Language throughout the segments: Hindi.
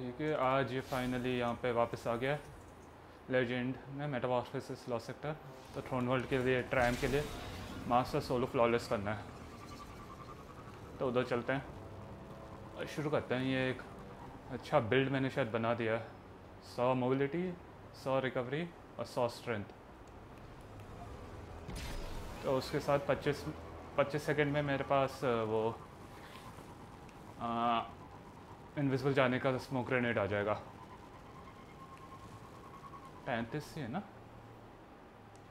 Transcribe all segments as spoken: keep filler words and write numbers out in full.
ठीक है, आज ये फाइनली यहाँ पे वापस आ गया लेजेंड में मेटामॉर्फोसिस लॉस्ट सेक्टर। तो थ्रोन वर्ल्ड के लिए ट्रायम के लिए मास्टर सोलो फ्लॉलेस करना है, तो उधर चलते हैं और शुरू करते हैं। ये एक अच्छा बिल्ड मैंने शायद बना दिया है, सौ मोबिलिटी, सौ रिकवरी और सौ स्ट्रेंथ। तो उसके साथ पच्चीस पच्चीस सेकेंड में मेरे पास वो इनविजिबल जाने का स्मोक ग्रेनेड आ जाएगा। पैंतीस ही है ना,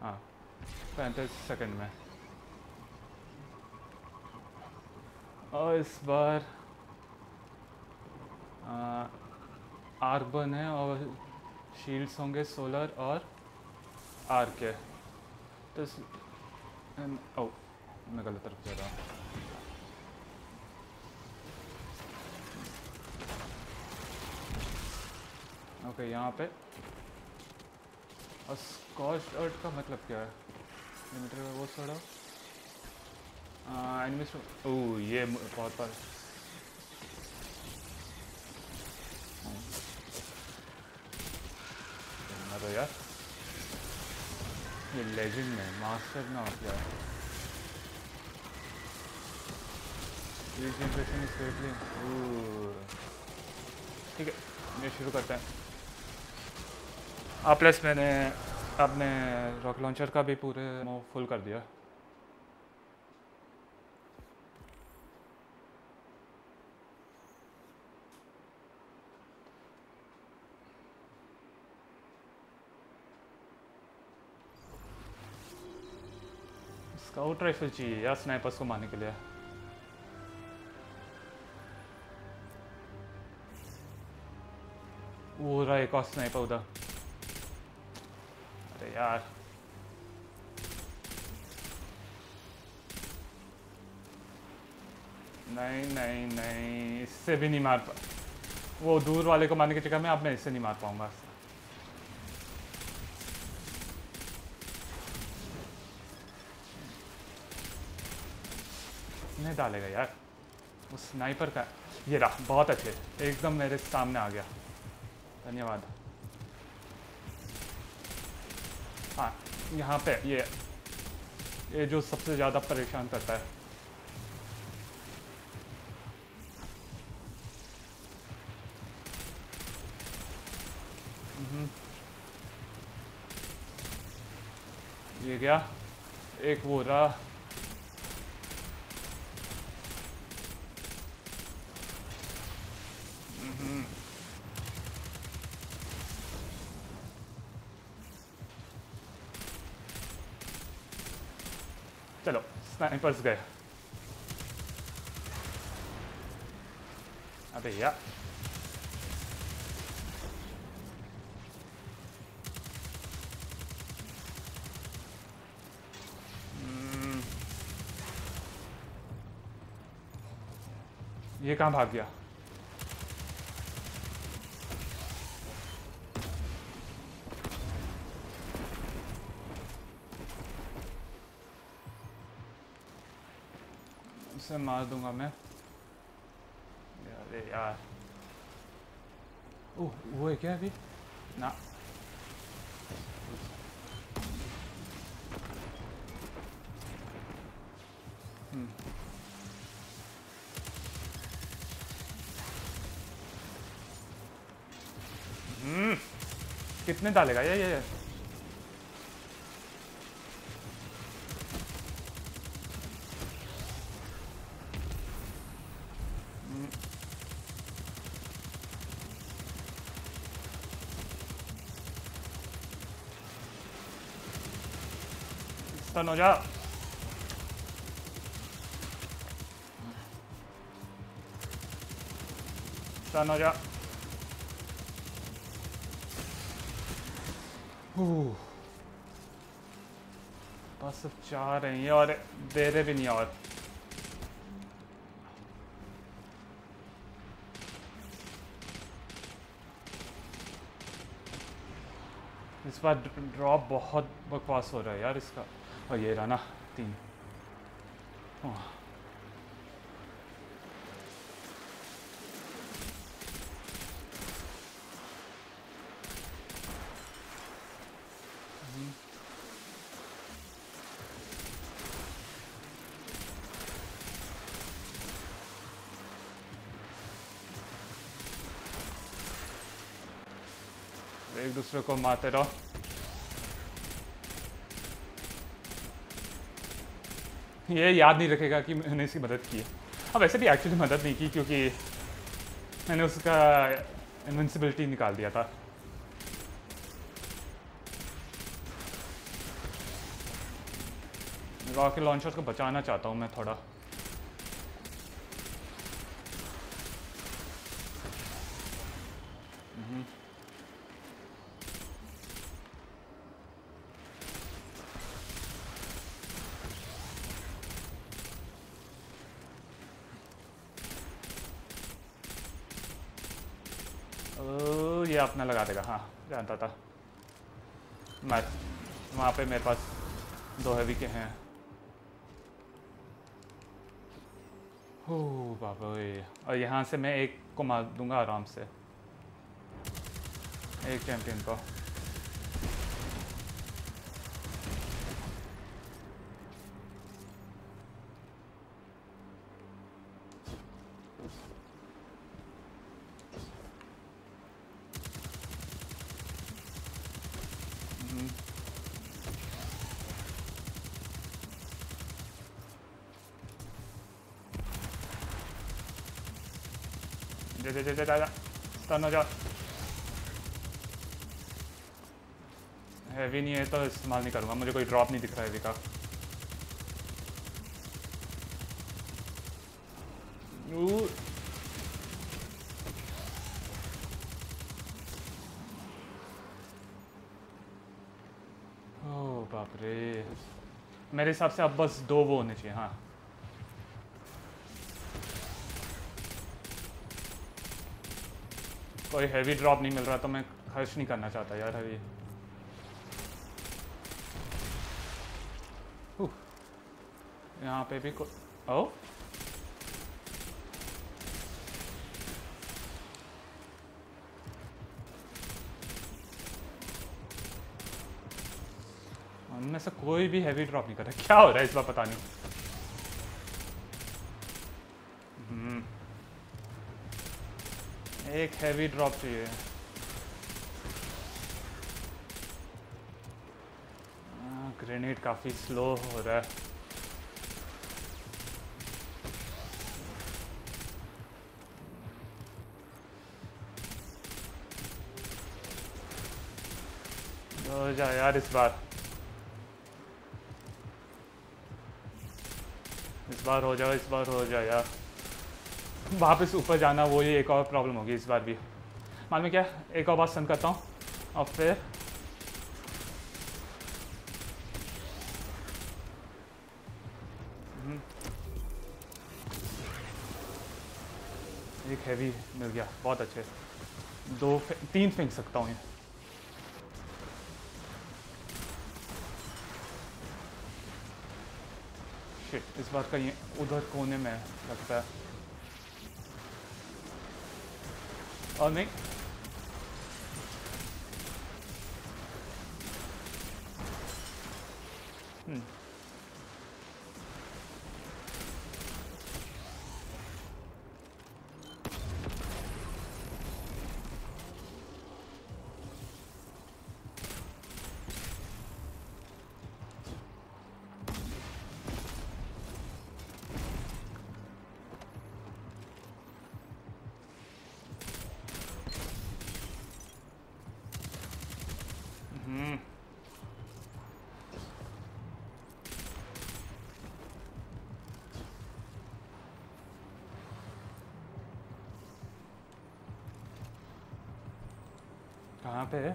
हाँ पैंतीस सेकेंड में। और इस बार आर्बन है और शील्ड्स होंगे सोलर और आर के। तो इस, ओ मैं गलत तरफ जा रहा हूँ। ओके okay, यहाँ पे और स्कॉच अर्थ का मतलब क्या है? लिमिटर में वो छोड़ा एनिमीज। ओ ये बहुत बार तो यार ये लेजेंड में मास्टर ना हो गया है। ये जनरेशन स्पेटली ठीक है, ये शुरू करते हैं। आप प्लस मैंने आपने रॉक लॉन्चर का भी पूरे मो फुल कर दिया। स्काउट राइफल चाहिए यार स्नाइपर्स को मारने के लिए। वो रहा एक और स्नाइपर उधर। अरे यार नहीं नहीं नहीं, इससे भी नहीं मार पा। वो दूर वाले को मारने के चक्कर में अब मैं इससे नहीं मार पाऊंगा। नहीं डालेगा यार वो स्नाइपर का। ये रहा, बहुत अच्छे, एकदम मेरे सामने आ गया। धन्यवाद। हाँ यहाँ पे ये ये जो सबसे ज़्यादा परेशान करता है। ये गया एक, वो रहा। चलो स्नाइपर्स गए। अबे यार ये कहाँ भाग गया? से मार दूंगा मैं। अरे यार ओह वो है क्या अभी ना। हम्म कितने डालेगा ये ये हो जा। हो जा। बस सब चाह रही है और दे रहे भी नहीं। और इस बार ड्रॉप बहुत बकवास हो रहा है यार इसका। और ये राना तीन एक दूसरे को मारते रहो। ये याद नहीं रखेगा कि मैंने इसकी मदद की है। अब वैसे भी एक्चुअली मदद नहीं की क्योंकि मैंने उसका इनविंसिबिलिटी निकाल दिया था। रॉकेट लॉन्चर को बचाना चाहता हूँ मैं थोड़ा। ओ, ये अपना लगा देगा। हाँ जानता था मैं। वहाँ पे मेरे पास दो हैवी के हैं। ओ बाबा, और यहाँ से मैं एक को मार दूंगा आराम से, एक चैंपियन को। जा जा जा जा जा जा हैवी नहीं है तो इस्तेमाल नहीं करूँगा। मुझे कोई ड्रॉप नहीं दिख रहा है हैवी का। ओह बाप रे, मेरे हिसाब से अब बस दो वो होने चाहिए। हाँ कोई हैवी ड्रॉप नहीं मिल रहा तो मैं खर्च नहीं करना चाहता यार हैवी। यहाँ पे भी को ओ उनमें से कोई भी हैवी ड्रॉप नहीं कर रहा। क्या हो रहा है इस बार पता नहीं। एक हैवी ड्रॉप चाहिए। ग्रेनेड काफी स्लो हो रहा है। दो जा यार इस बार, इस बार हो जाओ, इस बार हो जाओ यार। वापस ऊपर जाना वो ये एक और प्रॉब्लम होगी इस बार भी। मालूम है क्या, एक और बार सन करता हूँ और फिर एक हैवी मिल गया। बहुत अच्छे, दो तीन फेंक सकता हूँ। शिट, इस बार कहीं उधर कोने में लगता है। और नहीं, कहाँ पे है?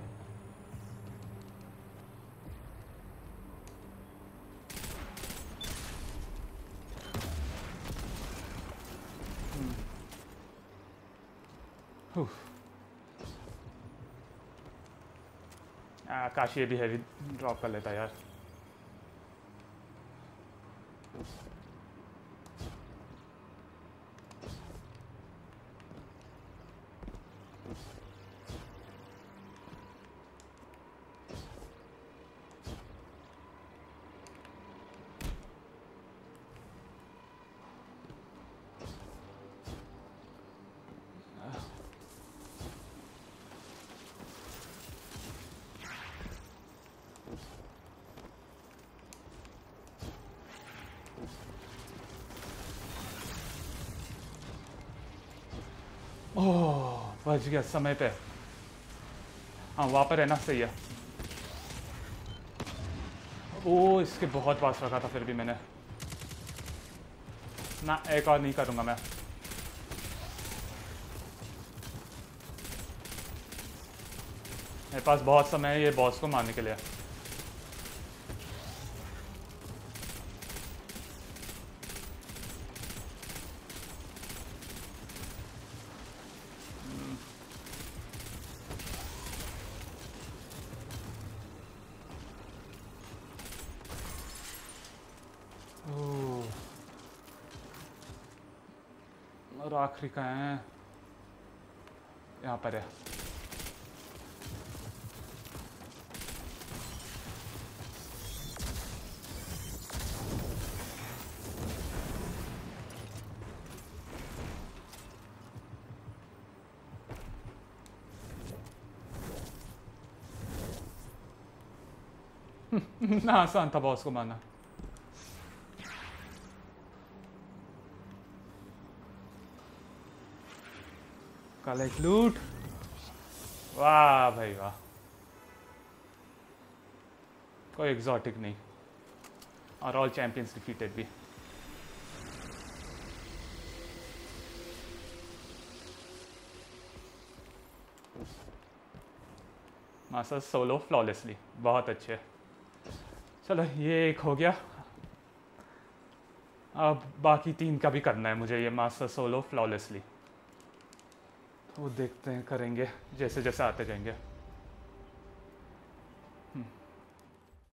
आ, काश ये भी हैवी ड्रॉप कर लेता यार। ओह बच गया समय पे। हाँ वहाँ पर रहना सही है। ओह इसके बहुत पास रखा था फिर भी मैंने। ना एक और नहीं करूँगा मैं। मेरे पास बहुत समय है ये बॉस को मारने के लिए। और आखिरी का है यहाँ पर है। ना आसान था बॉस को मारना। कलेक्ट लूट। वाह भाई वाह, कोई एग्जॉटिक नहीं। और ऑल चैंपियंस डिफीटेड भी। मास्टर सोलो फ्लॉलेसली, बहुत अच्छे। चलो ये एक हो गया। अब बाकी तीन का भी करना है मुझे, ये मास्टर सोलो फ्लॉलेसली। वो देखते हैं करेंगे जैसे जैसे आते जाएंगे।